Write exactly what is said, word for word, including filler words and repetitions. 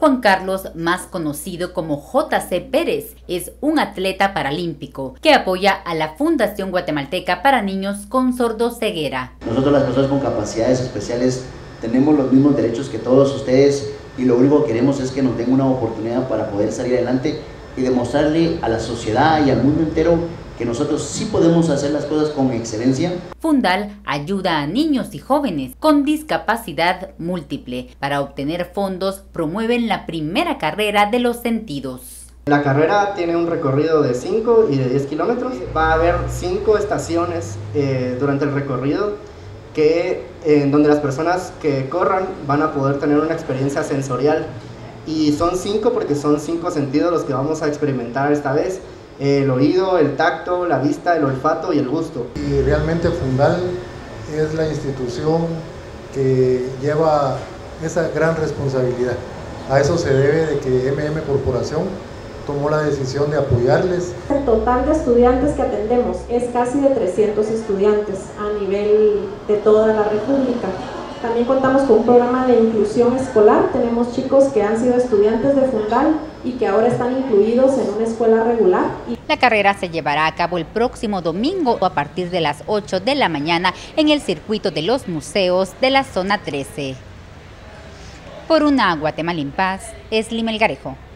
Juan Carlos, más conocido como J C Pérez, es un atleta paralímpico que apoya a la Fundación Guatemalteca para Niños con Sordoceguera. Nosotros, las personas con capacidades especiales, tenemos los mismos derechos que todos ustedes y lo único que queremos es que nos den una oportunidad para poder salir adelante y demostrarle a la sociedad y al mundo entero que nosotros sí podemos hacer las cosas con excelencia. Fundal ayuda a niños y jóvenes con discapacidad múltiple. Para obtener fondos, promueven la primera carrera de los sentidos. La carrera tiene un recorrido de cinco y de diez kilómetros. Va a haber cinco estaciones eh, durante el recorrido que, eh, donde las personas que corran van a poder tener una experiencia sensorial. Y son cinco porque son cinco sentidos los que vamos a experimentar esta vez. El oído, el tacto, la vista, el olfato y el gusto. Y realmente Fundal es la institución que lleva esa gran responsabilidad. A eso se debe de que M M Corporación tomó la decisión de apoyarles. El total de estudiantes que atendemos es casi de trescientos estudiantes a nivel de toda la república. También contamos con un programa de inclusión escolar. Tenemos chicos que han sido estudiantes de Fundal y que ahora están incluidos en una escuela regular. La carrera se llevará a cabo el próximo domingo a partir de las ocho de la mañana en el circuito de los museos de la zona trece. Por una Guatemala en paz, Esli Melgarejo.